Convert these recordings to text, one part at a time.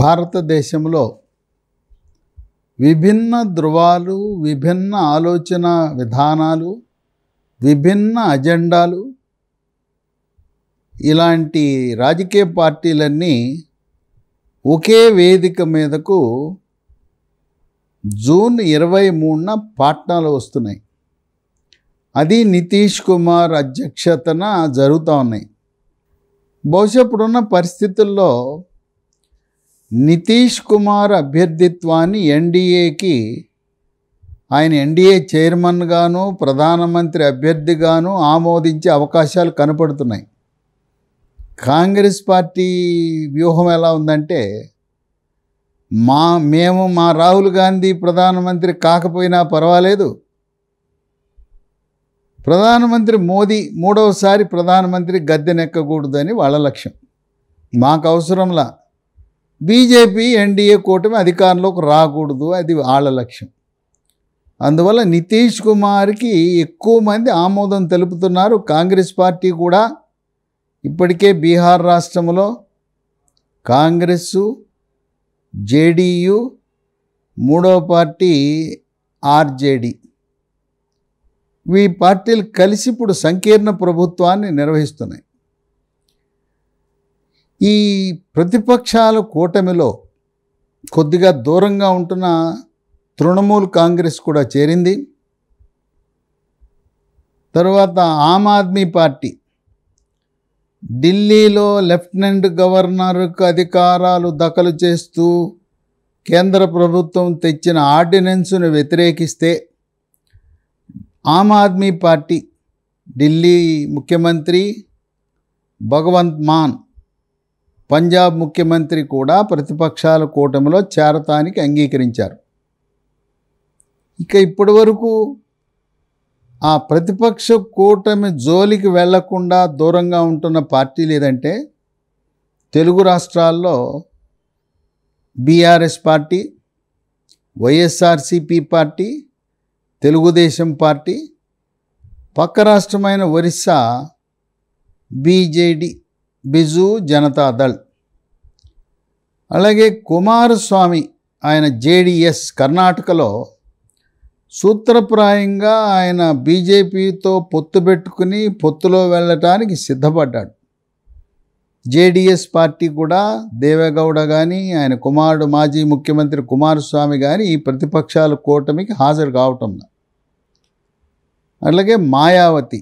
భారతదేశంలో విభిన్న ధృవాలు, విభిన్న ఆలోచన విధానాలు, విభిన్న అజెండాలు, ఇలాంటి రాజకీయ పార్టీలన్నీ ఒకే వేదిక మీదకు జూన్ 23న పాట్నాలో వస్తున్నాయి. అది నితీష్ కుమార్ అధ్యక్షతన జరుగుతూ ఉన్నాయి. బహుశా ఇప్పుడున్న పరిస్థితుల్లో నితీష్ కుమార్ అభ్యర్థిత్వాన్ని ఎన్డీఏకి, ఆయన ఎన్డీఏ చైర్మన్గాను ప్రధానమంత్రి అభ్యర్థిగాను ఆమోదించే అవకాశాలు కనపడుతున్నాయి. కాంగ్రెస్ పార్టీ వ్యూహం ఎలా ఉందంటే, మేము రాహుల్ గాంధీ ప్రధానమంత్రి కాకపోయినా పర్వాలేదు, ప్రధానమంత్రి మోదీ మూడవసారి ప్రధానమంత్రి గద్దెనెక్కకూడదని వాళ్ళ లక్ష్యం. మాకు అవసరంలా బీజేపీ ఎన్డీఏ కూటమి అధికారంలోకి రాకూడదు, అది వాళ్ళ లక్ష్యం. అందువల్ల నితీష్ కుమార్కి ఎక్కువ మంది ఆమోదం తెలుపుతున్నారు. కాంగ్రెస్ పార్టీ కూడా ఇప్పటికే బీహార్ రాష్ట్రంలో కాంగ్రెస్, JDU, మూడవ పార్టీ RJD, ఈ పార్టీలు కలిసి ఇప్పుడు సంకీర్ణ ప్రభుత్వాన్ని నిర్వహిస్తున్నాయి. ఈ ప్రతిపక్షాల కూటమిలో కొద్దిగా దూరంగా ఉంటున్న తృణమూల్ కాంగ్రెస్ కూడా చేరింది. తర్వాత ఆమ్ ఆద్మీ పార్టీ, ఢిల్లీలో లెఫ్టినెంట్ గవర్నర్కు అధికారాలు దఖలు చేస్తూ కేంద్ర ప్రభుత్వం తెచ్చిన ఆర్డినెన్స్ను వ్యతిరేకిస్తే ఆమ్ ఆద్మీ పార్టీ ఢిల్లీ ముఖ్యమంత్రి భగవంత్ మాన్, పంజాబ్ ముఖ్యమంత్రి కూడా ప్రతిపక్షాల కూటమిలో చేరటానికి అంగీకరించారు. ఇక ఇప్పటి వరకు ఆ ప్రతిపక్ష కూటమి జోలికి వెళ్లకుండా దూరంగా ఉంటున్న పార్టీ లేదంటే తెలుగు రాష్ట్రాల్లో BRS party, YSRCP party, Telugu Desam party, పక్క రాష్ట్రమైన ఒరిస్సా BJD, బిజు జనతాదళ్. అలాగే కుమారస్వామి, ఆయన JDS కర్ణాటకలో సూత్రప్రాయంగా ఆయన బీజేపీతో పొత్తు పెట్టుకుని పొత్తులో వెళ్ళటానికి సిద్ధపడ్డాడు. JDS పార్టీ కూడా దేవే గౌడ కానీ, ఆయన కుమారుడు మాజీ ముఖ్యమంత్రి కుమారస్వామి కానీ ఈ ప్రతిపక్షాల కూటమికి హాజరు కావటం. అలాగే మాయావతి,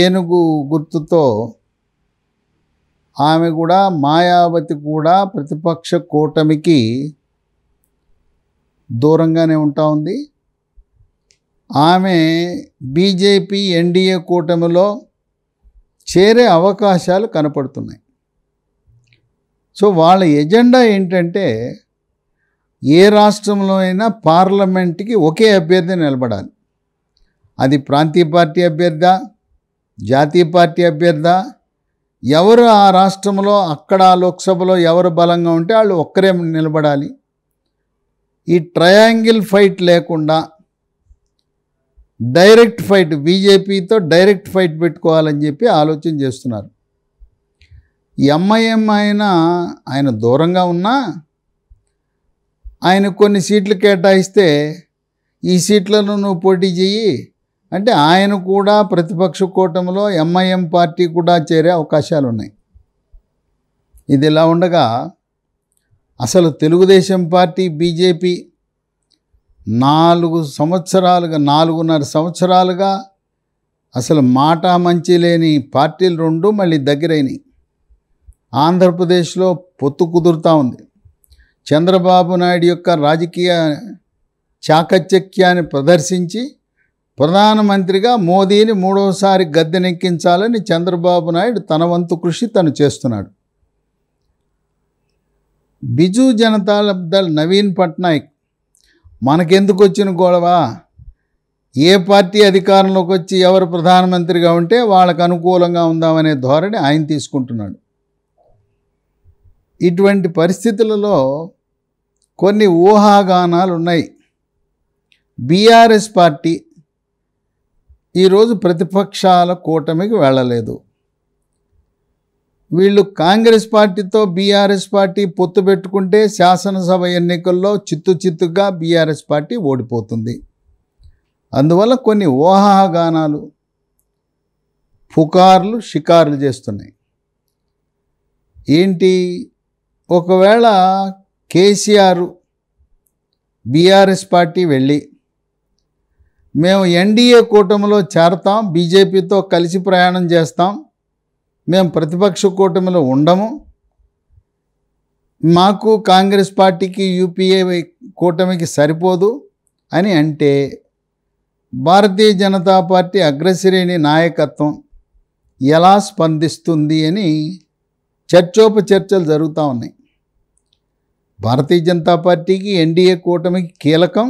ఏనుగు గుర్తుతో ఆమె కూడా, మాయావతి కూడా ప్రతిపక్ష కూటమికి దూరంగానే ఉంటా ఉంది. ఆమె బీజేపీ ఎన్డీఏ కూటమిలో చేరే అవకాశాలు కనపడుతున్నాయి. సో వాళ్ళ ఎజెండా ఏంటంటే, ఏ రాష్ట్రంలో అయినా పార్లమెంట్కి ఒకే అభ్యర్థి నిలబడాలి. అది ప్రాంతీయ పార్టీ అభ్యర్థా, జాతీయ పార్టీ అభ్యర్థా, ఎవరు ఆ రాష్ట్రంలో అక్కడ లోక్సభలో ఎవరు బలంగా ఉంటే వాళ్ళు ఒక్కరే నిలబడాలి. ఈ ట్రయాంగిల్ ఫైట్ లేకుండా డైరెక్ట్ ఫైట్, బీజేపీతో డైరెక్ట్ ఫైట్ పెట్టుకోవాలని చెప్పి ఆలోచన చేస్తున్నారు. MIM ఆయన దూరంగా ఉన్నా ఆయన కొన్ని సీట్లు కేటాయిస్తే ఈ సీట్లను నువ్వు పోటీ చేయి అంటే ఆయన కూడా ప్రతిపక్ష కూటమిలో MIM పార్టీ కూడా చేరే అవకాశాలు ఉన్నాయి. ఇది ఇలా ఉండగా అసలు తెలుగుదేశం పార్టీ బీజేపీ 4.5 సంవత్సరాలుగా అసలు మాట మంచి లేని పార్టీలు రెండు మళ్ళీ దగ్గరైనవి. ఆంధ్రప్రదేశ్లో పొత్తు కుదురుతూ ఉంది. చంద్రబాబు నాయుడు యొక్క రాజకీయ చాకచక్యాన్ని ప్రదర్శించి ప్రధానమంత్రిగా మోదీని మూడవసారి గద్దెనెక్కించాలని చంద్రబాబు నాయుడు తన వంతు కృషి తను చేస్తున్నాడు. బిజు జనతాదళ్ నవీన్ పట్నాయక్, మనకెందుకు వచ్చిన గొడవ, ఏ పార్టీ అధికారంలోకి వచ్చి ఎవరు ప్రధానమంత్రిగా ఉంటే వాళ్ళకు అనుకూలంగా ఉందామనే ధోరణి ఆయన తీసుకుంటున్నాడు. ఇటువంటి పరిస్థితులలో కొన్ని ఊహాగానాలు ఉన్నాయి. BRS పార్టీ ఈరోజు ప్రతిపక్షాల కూటమికి వెళ్ళలేదు. వీళ్ళు కాంగ్రెస్ పార్టీతో బీఆర్ఎస్ పార్టీ పొత్తు పెట్టుకుంటే శాసనసభ ఎన్నికల్లో చిత్తుచిత్తుగా బీఆర్ఎస్ పార్టీ ఓడిపోతుంది. అందువల్ల కొన్ని ఊహాగానాలు పుకార్లు షికార్లు చేస్తున్నాయి. ఏంటి, ఒకవేళ కేసీఆర్ బీఆర్ఎస్ పార్టీ వెళ్ళి మేము ఎన్డీఏ కూటమిలో చేరతాం, బీజేపీతో కలిసి ప్రయాణం చేస్తాం, మేము ప్రతిపక్ష కూటమిలో ఉండము, మాకు కాంగ్రెస్ పార్టీకి యూపీఏ కూటమికి సరిపోదు అని అంటే భారతీయ జనతా పార్టీ అగ్రశ్రేణి నాయకత్వం ఎలా స్పందిస్తుంది అని చర్చోపచర్చలు జరుగుతూ ఉన్నాయి. భారతీయ జనతా పార్టీకి ఎన్డీఏ కూటమికి కీలకం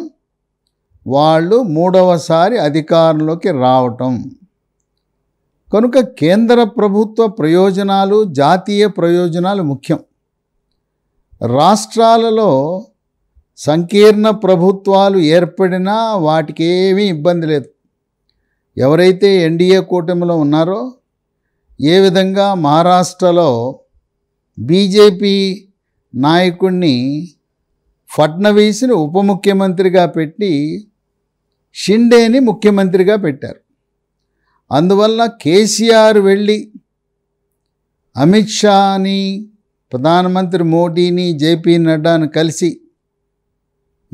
వాళ్ళు మూడవసారి అధికారంలోకి రావటం. కనుక కేంద్ర ప్రభుత్వ ప్రయోజనాలు జాతీయ ప్రయోజనాలు ముఖ్యం. రాష్ట్రాలలో సంకీర్ణ ప్రభుత్వాలు ఏర్పడినా వాటికి ఏమీ ఇబ్బంది లేదు. ఎవరైతే ఎన్డీఏ కూటమిలో ఉన్నారో ఏ విధంగా మహారాష్ట్రలో బీజేపీ నాయకుడిని ఫడ్నవీస్ని ఉప ముఖ్యమంత్రిగా పెట్టి షిండేని ముఖ్యమంత్రిగా పెట్టారు. అందువల్ల కేసీఆర్ వెళ్ళి అమిత్ షాని ప్రధానమంత్రి మోడీని జేపీ నడ్డాను కలిసి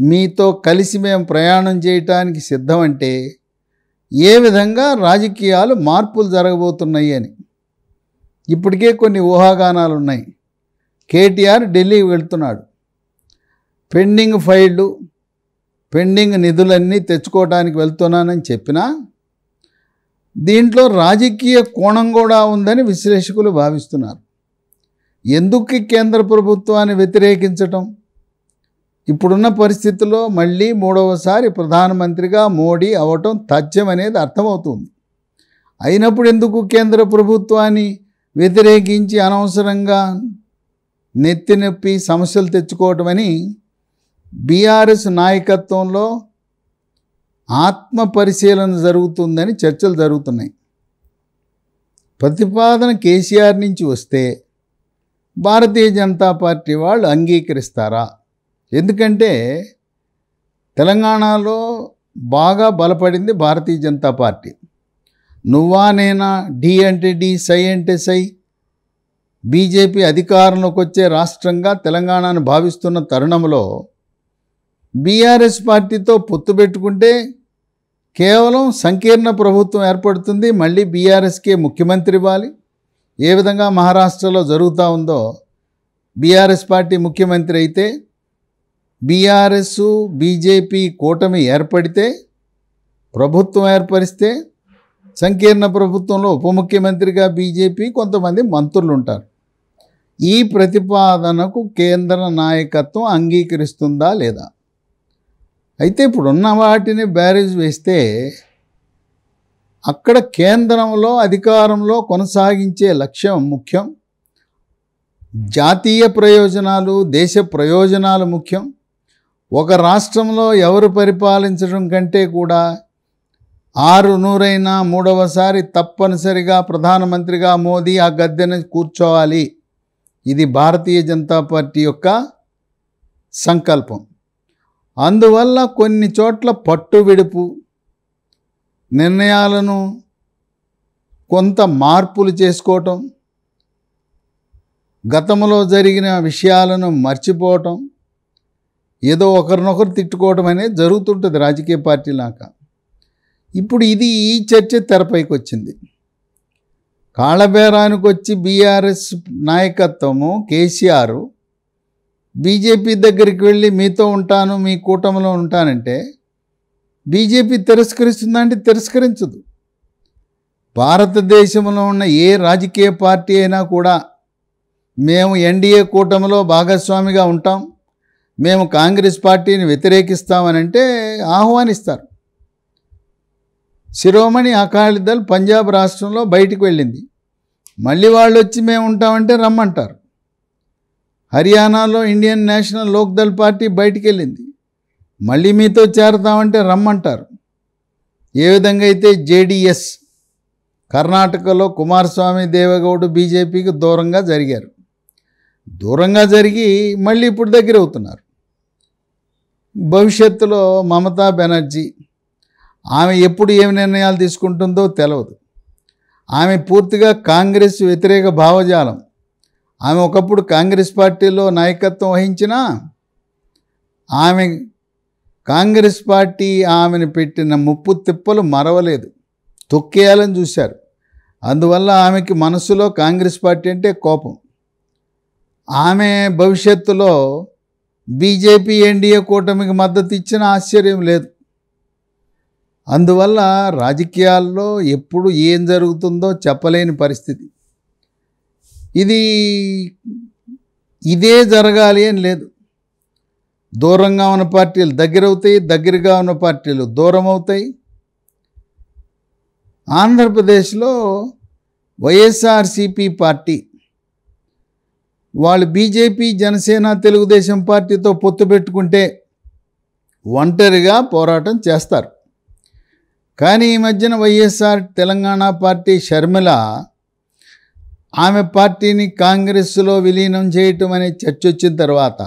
మీతో కలిసి మేము ప్రయాణం చేయటానికి సిద్ధమంటే ఏ విధంగా రాజకీయాలు మార్పులు జరగబోతున్నాయి అని ఇప్పటికే కొన్ని ఊహాగానాలు ఉన్నాయి. కేటీఆర్ ఢిల్లీకి వెళ్తున్నాడు. పెండింగ్ ఫైళ్ళు పెండింగ్ నిధులన్నీ తెచ్చుకోవడానికి వెళ్తున్నానని చెప్పినా దీంట్లో రాజకీయ కోణం కూడా ఉందని విశ్లేషకులు భావిస్తున్నారు. ఎందుకు కేంద్ర ప్రభుత్వాన్ని వ్యతిరేకించటం? ఇప్పుడున్న పరిస్థితుల్లో మళ్ళీ మూడవసారి ప్రధానమంత్రిగా మోడీ అవటం తథ్యం అనేది అర్థమవుతుంది. అయినప్పుడు ఎందుకు కేంద్ర ప్రభుత్వాన్ని వ్యతిరేకించి అనవసరంగా నెత్తి నొప్పి సమస్యలు తెచ్చుకోవటం అని బీఆర్ఎస్ నాయకత్వంలో ఆత్మ పరిశీలన జరుగుతుందని చర్చలు జరుగుతున్నాయి. ప్రతిపాదన కేసీఆర్ నుంచి వస్తే భారతీయ జనతా పార్టీ వాళ్ళు అంగీకరిస్తారా? ఎందుకంటే తెలంగాణలో బాగా బలపడింది భారతీయ జనతా పార్టీ. నువ్వా నేనా, డి అంటే డి, సై అంటే సై, బీజేపీ అధికారంలోకి వచ్చే రాష్ట్రంగా తెలంగాణను భావిస్తున్న తరుణంలో బీఆర్ఎస్ పార్టీతో పొత్తు పెట్టుకుంటే కేవలం సంకీర్ణ ప్రభుత్వం ఏర్పడుతుంది, మళ్ళీ బీఆర్ఎస్కే ముఖ్యమంత్రి ఇవ్వాలి. ఏ విధంగా మహారాష్ట్రలో జరుగుతూ ఉందో బీఆర్ఎస్ పార్టీ ముఖ్యమంత్రి అయితే బీఆర్ఎస్ బీజేపీ కూటమి ఏర్పడితే ప్రభుత్వం ఏర్పరిస్తే సంకీర్ణ ప్రభుత్వంలో ఉప ముఖ్యమంత్రిగా బీజేపీ కొంతమంది మంత్రులు ఉంటారు. ఈ ప్రతిపాదనకు కేంద్ర నాయకత్వం అంగీకరిస్తుందా లేదా? అయితే ఇప్పుడున్న వాటిని బ్యారేజ్ వేస్తే అక్కడ కేంద్రంలో అధికారంలో కొనసాగించే లక్ష్యం ముఖ్యం, జాతీయ ప్రయోజనాలు దేశ ప్రయోజనాలు ముఖ్యం. ఒక రాష్ట్రంలో ఎవరు పరిపాలించడం కంటే కూడా 600 మూడవసారి తప్పనిసరిగా ప్రధానమంత్రిగా మోదీ ఆ గద్దెను కూర్చోవాలి. ఇది భారతీయ జనతా పార్టీ యొక్క సంకల్పం. అందువల్ల కొన్ని చోట్ల పట్టు విడుపు నిర్ణయాలను కొంత మార్పులు చేసుకోవటం, గతంలో జరిగిన విషయాలను మర్చిపోవటం, ఏదో ఒకరినొకరు తిట్టుకోవటం అనేది జరుగుతుంటుంది రాజకీయ పార్టీలాగా. ఇప్పుడు ఈ చర్చ తెరపైకి వచ్చింది. కాళ్ళబేరానికి వచ్చి బీఆర్ఎస్ నాయకత్వము కేసీఆర్ బీజేపీ దగ్గరికి వెళ్ళి మీతో ఉంటాను మీ కూటమిలో ఉంటానంటే బీజేపీ తిరస్కరిస్తుందంటే తిరస్కరించదు. భారతదేశంలో ఉన్న ఏ రాజకీయ పార్టీ అయినా కూడా మేము ఎన్డీఏ కూటమిలో భాగస్వామిగా ఉంటాం, మేము కాంగ్రెస్ పార్టీని వ్యతిరేకిస్తామనంటే ఆహ్వానిస్తారు. శిరోమణి అకాలీదళ్ పంజాబ్ రాష్ట్రంలో బయటికి వెళ్ళింది, మళ్ళీ వాళ్ళు వచ్చి మేము ఉంటామంటే రమ్మంటారు. హర్యానాలో ఇండియన్ నేషనల్ లోక్దళ్ పార్టీ బయటికి వెళ్ళింది, మళ్ళీ మీతో చేరతామంటే రమ్మంటారు. ఏ విధంగా అయితే జేడీఎస్ కర్ణాటకలో కుమారస్వామి దేవగౌడ బీజేపీకి దూరంగా జరిగారు. దూరంగా జరిగి మళ్ళీ ఇప్పుడు దగ్గర అవుతున్నారు. భవిష్యత్తులో మమతా బెనర్జీ ఆమె ఎప్పుడు ఏమి నిర్ణయాలు తీసుకుంటుందో తెలియదు. ఆమె పూర్తిగా కాంగ్రెస్ వ్యతిరేక భావజాలం. ఆమె ఒకప్పుడు కాంగ్రెస్ పార్టీలో నాయకత్వం వహించినా ఆమె కాంగ్రెస్ పార్టీ ఆమెను పెట్టిన ముప్పు తిప్పలు మరవలేదు, తొక్కేయాలని చూశారు. అందువల్ల ఆమెకి మనసులో కాంగ్రెస్ పార్టీ అంటే కోపం. ఆమె భవిష్యత్తులో బీజేపీ ఎన్డీఏ కూటమికి మద్దతు ఇచ్చిన ఆశ్చర్యం లేదు. అందువల్ల రాజకీయాల్లో ఎప్పుడు ఏం జరుగుతుందో చెప్పలేని పరిస్థితి. ఇదే జరగాలి అని లేదు. దూరంగా ఉన్న పార్టీలు దగ్గరవుతాయి, దగ్గరగా ఉన్న పార్టీలు దూరం అవుతాయి. ఆంధ్రప్రదేశ్లో వైఎస్ఆర్సిపి పార్టీ వాళ్ళు బీజేపీ, జనసేన, తెలుగుదేశం పార్టీతో పొత్తు పెట్టుకుంటే ఒంటరిగా పోరాటం చేస్తారు. కానీ ఈ మధ్యన వైఎస్ఆర్ తెలంగాణ పార్టీ షర్మిల ఆమె పార్టీని కాంగ్రెస్లో విలీనం చేయటం అనే చర్చ వచ్చిన తర్వాత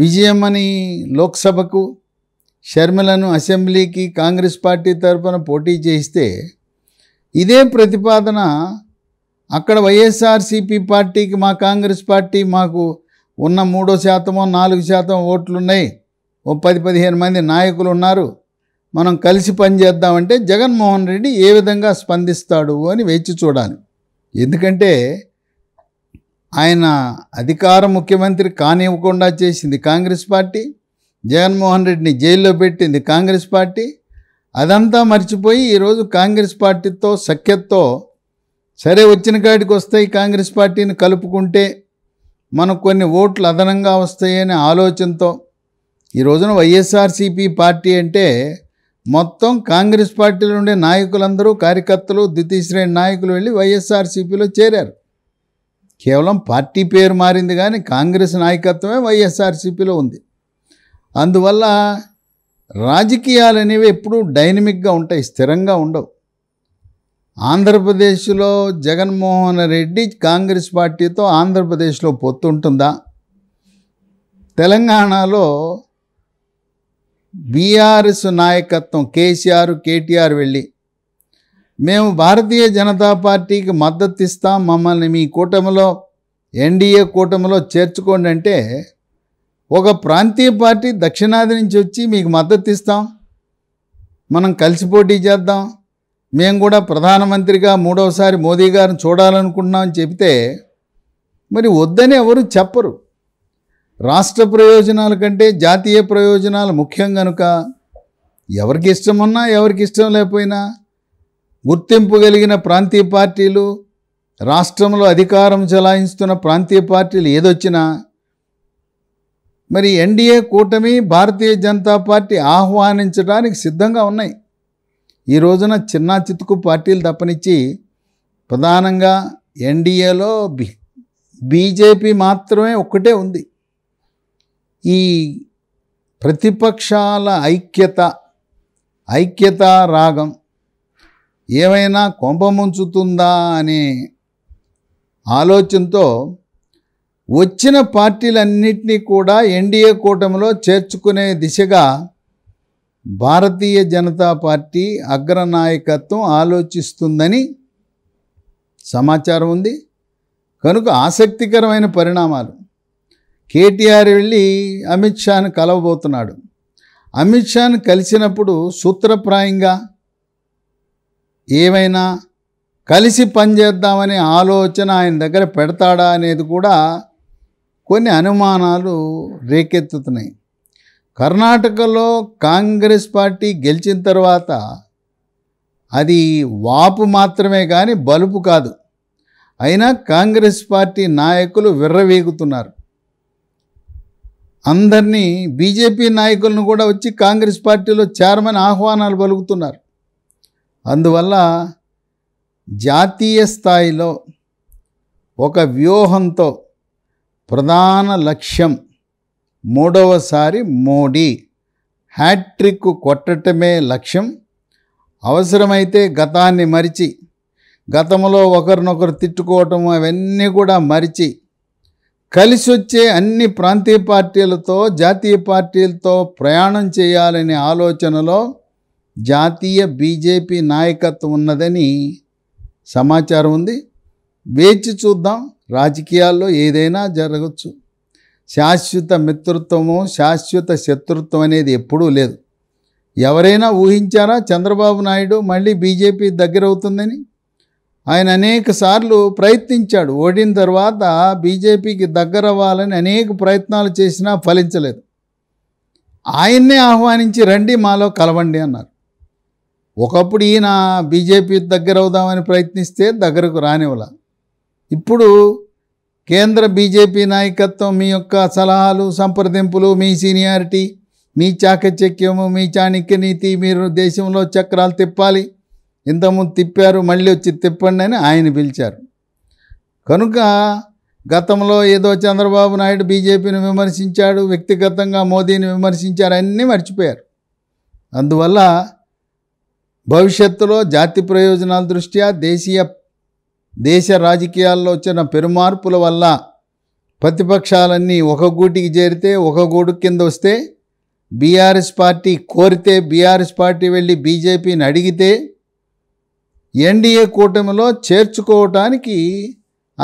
విజయమ్మని లోక్సభకు, షర్మిలను అసెంబ్లీకి కాంగ్రెస్ పార్టీ తరఫున పోటీ చేయిస్తే ఇదే ప్రతిపాదన అక్కడ వైఎస్ఆర్సిపి పార్టీకి మా కాంగ్రెస్ పార్టీ మాకు ఉన్న 3% 4% ఓట్లున్నాయి, 10-15 మంది నాయకులు ఉన్నారు, మనం కలిసి పనిచేద్దామంటే జగన్మోహన్ రెడ్డి ఏ విధంగా స్పందిస్తాడు అని వేచి చూడాలి. ఎందుకంటే ఆయన అధికార ముఖ్యమంత్రి కానివ్వకుండా చేసింది కాంగ్రెస్ పార్టీ, జగన్మోహన్ రెడ్డిని జైల్లో పెట్టింది కాంగ్రెస్ పార్టీ. అదంతా మర్చిపోయి ఈరోజు కాంగ్రెస్ పార్టీతో సఖ్యతతో సరే వచ్చిన కాడికి వస్తాయి, కాంగ్రెస్ పార్టీని కలుపుకుంటే మనకు కొన్ని ఓట్లు అదనంగా వస్తాయి అనే ఆలోచనతో ఈ రోజున వైఎస్ఆర్సిపి పార్టీ అంటే మొత్తం కాంగ్రెస్ పార్టీలో ఉండే నాయకులందరూ, కార్యకర్తలు, ద్వితీయ శ్రేణి నాయకులు వెళ్ళి వైఎస్ఆర్సిపిలో చేరారు. కేవలం పార్టీ పేరు మారింది కానీ కాంగ్రెస్ నాయకత్వమే వైఎస్ఆర్సిపిలో ఉంది. అందువల్ల రాజకీయాలు అనేవి ఎప్పుడూ డైనమిక్గా ఉంటాయి, స్థిరంగా ఉండవు. ఆంధ్రప్రదేశ్లో జగన్మోహన్ రెడ్డి కాంగ్రెస్ పార్టీతో ఆంధ్రప్రదేశ్లో పొత్తు ఉంటుందా? తెలంగాణలో బీఆర్ఎస్ నాయకత్వం కేసీఆర్, కేటీఆర్ వెళ్ళి మేము భారతీయ జనతా పార్టీకి మద్దతు ఇస్తాం, మమ్మల్ని మీ కూటమిలో, ఎన్డీఏ కూటమిలో చేర్చుకోండి అంటే ఒక ప్రాంతీయ పార్టీ దక్షిణాది నుంచి వచ్చి మీకు మద్దతు ఇస్తాం, మనం కలిసి పోటీ చేద్దాం, మేము కూడా ప్రధానమంత్రిగా 3వ సారి మోదీ గారిని చూడాలనుకుంటున్నామని చెబితే మరి వద్దని ఎవరు చెప్పరు. రాష్ట్ర ప్రయోజనాల కంటే జాతీయ ప్రయోజనాలు ముఖ్యం కనుక ఎవరికి ఇష్టమున్నా ఎవరికి ఇష్టం లేకపోయినా గుర్తింపు కలిగిన ప్రాంతీయ పార్టీలు, రాష్ట్రంలో అధికారం చలాయిస్తున్న ప్రాంతీయ పార్టీలు ఏదొచ్చినా మరి ఎన్డీఏ కూటమి, భారతీయ జనతా పార్టీ ఆహ్వానించడానికి సిద్ధంగా ఉన్నాయి. ఈ రోజున చిన్న చితుకు పార్టీలు తప్పనిచ్చి ప్రధానంగా ఎన్డీఏలో బీజేపీ మాత్రమే ఒక్కటే ఉంది. ఈ ప్రతిపక్షాల ఐక్యత రాగం ఏమైనా కొంపముంచుతుందా అనే ఆలోచనతో వచ్చిన పార్టీలన్నింటినీ కూడా ఎన్డీఏ కూటమిలో చేర్చుకునే దిశగా భారతీయ జనతా పార్టీ అగ్రనాయకత్వం ఆలోచిస్తుందని సమాచారం ఉంది. కనుక ఆసక్తికరమైన పరిణామాలు. కేటీఆర్ వెళ్ళి అమిత్ షాను కలవబోతున్నాడు. అమిత్ షాను కలిసినప్పుడు సూత్రప్రాయంగా ఏమైనా కలిసి పనిచేద్దామనే ఆలోచన ఆయన దగ్గర పెడతాడా అనేది కూడా కొన్ని అనుమానాలు రేకెత్తుతున్నాయి. కర్ణాటకలో కాంగ్రెస్ పార్టీ గెలిచిన తర్వాత అది వాపు మాత్రమే కానీ బలుపు కాదు. అయినా కాంగ్రెస్ పార్టీ నాయకులు విర్రవీగుతున్నారు. అందరినీ, బీజేపీ నాయకులను కూడా వచ్చి కాంగ్రెస్ పార్టీలో చేరమని ఆహ్వానాలు పలుకుతున్నారు. అందువల్ల జాతీయ స్థాయిలో ఒక వ్యూహంతో ప్రధాన లక్ష్యం 3వ సారి మోడీ హ్యాట్రిక్ కొట్టడమే లక్ష్యం. అవసరమైతే గతాన్ని మరిచి గతంలో ఒకరినొకరు తిట్టుకోవటం అవన్నీ కూడా మరిచి కలిసి వచ్చే అన్ని ప్రాంతీయ పార్టీలతో జాతీయ పార్టీలతో ప్రయాణం చేయాలనే ఆలోచనలో జాతీయ బీజేపీ నాయకత్వం ఉన్నదని సమాచారం ఉంది. వేచి చూద్దాం, రాజకీయాల్లో ఏదైనా జరగవచ్చు. శాశ్వత మిత్రత్వము శాశ్వత శత్రుత్వం అనేది ఎప్పుడూ లేదు. ఎవరైనా ఊహించారా చంద్రబాబు నాయుడు మళ్ళీ బీజేపీ దగ్గర అవుతుందని? ఆయన అనేక సార్లు ప్రయత్నించాడు. ఓడిన తర్వాత బీజేపీకి దగ్గర అవ్వాలని అనేక ప్రయత్నాలు చేసినా ఫలించలేదు. ఆయన్నే ఆహ్వానించి రండి మాలో కలవండి అన్నారు. ఒకప్పుడు ఈయన బీజేపీ దగ్గర అవుదామని ప్రయత్నిస్తే దగ్గరకు రానివ్వాల. ఇప్పుడు కేంద్ర బీజేపీ నాయకత్వం మీ యొక్క సలహాలు సంప్రదింపులు మీ సీనియారిటీ మీ చాకచక్యము మీ చాణక్య నీతి మీరు దేశంలో చక్రాలు తిప్పాలి, ఇంతకుముందు తిప్పారు మళ్ళీ వచ్చి తిప్పండి అని ఆయన పిలిచారు. కనుక గతంలో ఏదో చంద్రబాబు నాయుడు బీజేపీని విమర్శించాడు, వ్యక్తిగతంగా మోదీని విమర్శించారు, అన్నీ మర్చిపోయారు. అందువల్ల భవిష్యత్తులో జాతి ప్రయోజనాల దృష్ట్యా దేశ రాజకీయాల్లో వచ్చిన పెరుమార్పుల వల్ల ప్రతిపక్షాలన్నీ ఒక గూటికి చేరితే ఒక గూడు కింద వస్తే బీఆర్ఎస్ పార్టీ కోరితే బీఆర్ఎస్ పార్టీ వెళ్ళి బీజేపీని అడిగితే ఎన్డీఏ కూటమిలో చేర్చుకోవటానికి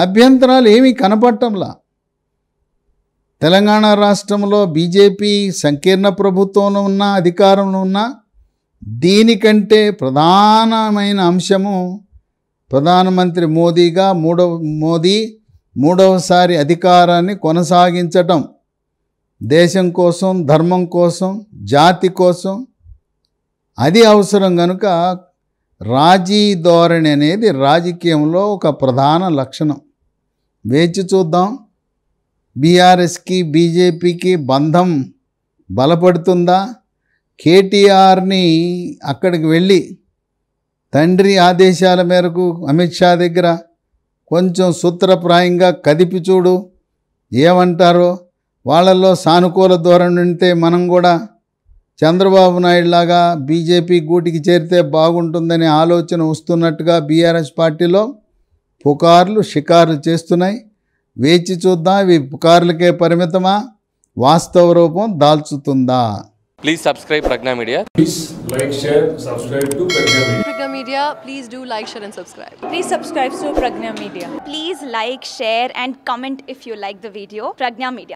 అభ్యంతరాలు ఏమీ కనపడటంలా. తెలంగాణ రాష్ట్రంలో బీజేపీ సంకీర్ణ ప్రభుత్వంలో ఉన్న అధికారంలో ఉన్న దీనికంటే ప్రధానమైన అంశము ప్రధానమంత్రి మోదీ మూడవసారి అధికారాన్ని కొనసాగించటం. దేశం కోసం ధర్మం కోసం జాతి కోసం అది అవసరం. కనుక రాజీ ధోరణి అనేది రాజకీయంలో ఒక ప్రధాన లక్షణం. వేచి చూద్దాం, బీఆర్ఎస్కి బీజేపీకి బంధం బలపడుతుందా? కేటీఆర్ని అక్కడికి వెళ్ళి తండ్రి ఆదేశాల మేరకు అమిత్ షా దగ్గర కొంచెం సూత్రప్రాయంగా కదిపి చూడు, ఏమంటారో. వాళ్ళల్లో సానుకూల ధోరణి ఉంటే మనం కూడా చంద్రబాబు నాయుడు లాగా బీజేపీ గూటికి చేరితే బాగుంటుందనే ఆలోచన వస్తున్నట్టుగా బీఆర్ఎస్ పార్టీలో పుకార్లు షికార్లు చేస్తున్నాయి. వేచి చూద్దాం, ఇవి పుకార్లకే పరిమితమా, వాస్తవ రూపం దాల్చుతుందా? Please subscribe Pragna Media. Please like, share, subscribe to Pragna Media. Pragna Media, please do like, share and subscribe. Please subscribe to Pragna Media. Please like, share and comment if you like the video. Pragna Media.